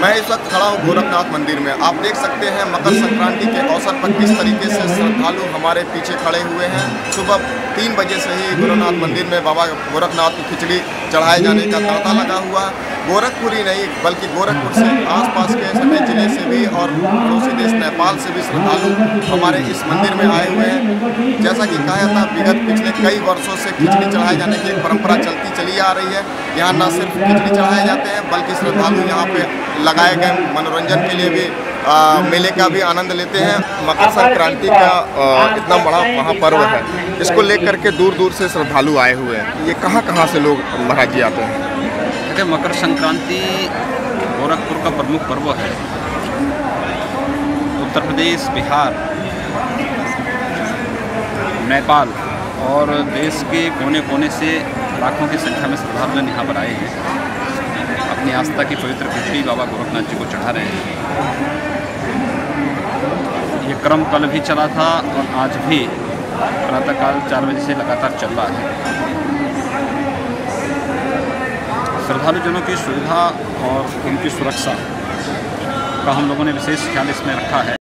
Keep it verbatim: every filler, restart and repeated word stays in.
मैं इस वक्त खड़ा हूँ गोरखनाथ मंदिर में। आप देख सकते हैं मकर संक्रांति के अवसर पर किस तरीके से श्रद्धालु हमारे पीछे खड़े हुए हैं। सुबह तीन बजे से ही गोरखनाथ मंदिर में बाबा गोरखनाथ की खिचड़ी चढ़ाए जाने का तांता लगा हुआ। गोरखपुर ही नहीं बल्कि गोरखपुर से आसपास के सभी जिले से भी और पड़ोसी देश नेपाल से भी श्रद्धालु हमारे इस मंदिर में आए हुए हैं। जैसा कि कहा जाता है विगत पिछले कई वर्षों से खिचड़ी चढ़ाए जाने की एक परंपरा चलती चली आ रही है। यहाँ न सिर्फ खिचड़ी चढ़ाए जाते हैं बल्कि श्रद्धालु यहाँ पे लगाए गए मनोरंजन के लिए भी आ, मेले का भी आनंद लेते हैं। मकर संक्रांति का आ, इतना बड़ा महापर्व है, इसको लेकर के दूर दूर से श्रद्धालु आए हुए हैं। ये कहाँ कहाँ से लोग महाराज जी आते हैं? देखिए, मकर संक्रांति गोरखपुर का प्रमुख पर्व है। उत्तर प्रदेश, बिहार, नेपाल और देश के कोने कोने से लाखों की संख्या में श्रद्धालु यहाँ पर आए हैं, अपनी आस्था की पवित्र खिचड़ी बाबा गोरखनाथ जी को चढ़ा रहे हैं। ये क्रम कल भी चला था और आज भी प्रातःकाल चार बजे से लगातार चल रहा है। श्रद्धालुजनों की सुविधा और उनकी सुरक्षा का हम लोगों ने विशेष ख्याल इसमें रखा है।